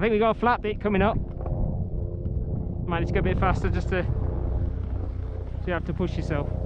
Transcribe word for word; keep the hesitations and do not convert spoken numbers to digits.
I think we got a flat bit coming up. Might need to go a bit faster just to so you have to push yourself.